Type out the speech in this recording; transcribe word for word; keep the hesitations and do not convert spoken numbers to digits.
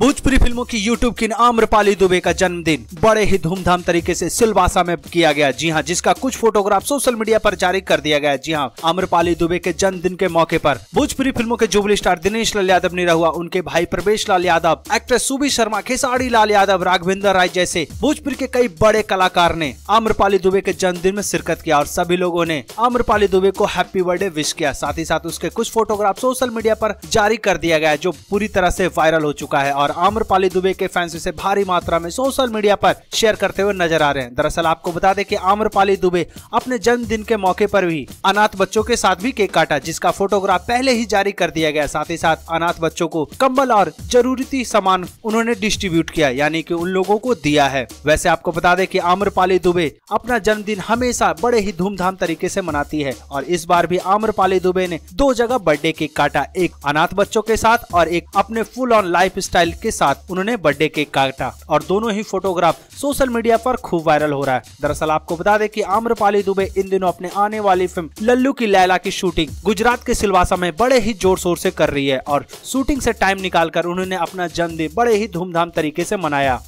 भोजपुरी फिल्मों की YouTube king Amrapali Dubey का जन्मदिन बड़े ही धूमधाम तरीके से सिल्वासा में किया गया, जी हां, जिसका कुछ फोटोग्राफ सोशल मीडिया पर जारी कर दिया गया। जी हां, आम्रपाली दुबे के जन्मदिन के मौके पर भोजपुरी फिल्मों के जुबली स्टार दिनेश लाल यादव, निरहुआ, उनके भाई प्रवेश लाल यादव, एक्ट्रेस शुभी शर्मा, खेसारी लाल यादव, राघविंदर राय जैसे भोजपुरी के कई बड़े कलाकार ने आम्रपाली दुबे के जन्मदिन में शिरकत किया और सभी लोगों ने आम्रपाली दुबे को हैप्पी बर्थडे विश किया। साथ ही साथ उसके कुछ फोटोग्राफ सोशल मीडिया पर जारी कर दिया गया जो पूरी तरह से वायरल हो चुका है और आम्रपाली दुबे के फैंस इसे भारी मात्रा में सोशल मीडिया पर शेयर करते हुए नजर आ रहे हैं। दरअसल आपको बता दें कि आम्रपाली दुबे अपने जन्मदिन के मौके पर भी अनाथ बच्चों के साथ भी केक काटा, जिसका फोटोग्राफ पहले ही जारी कर दिया गया। साथ ही साथ अनाथ बच्चों को कंबल और जरूरी सामान उन्होंने डिस्ट्रीब्यूट किया, यानी कि उन लोगों को दिया है। वैसे आपको बता दें कि आम्रपाली दुबे अपना जन्मदिन हमेशा बड़े ही धूमधाम तरीके से मनाती है और इस बार भी आम्रपाली दुबे ने दो जगह बर्थडे केक काटा, एक अनाथ बच्चों के साथ और एक अपने फुल ऑन लाइफ स्टाइल के साथ उन्होंने बर्थडे केक काटा और दोनों ही फोटोग्राफ सोशल मीडिया पर खूब वायरल हो रहा है। दरअसल आपको बता दें कि आम्रपाली दुबे इन दिनों अपने आने वाली फिल्म लल्लू की लैला की शूटिंग गुजरात के सिल्वासा में बड़े ही जोर शोर से कर रही है और शूटिंग से टाइम निकालकर उन्होंने अपना जन्मदिन बड़े ही धूमधाम तरीके से मनाया।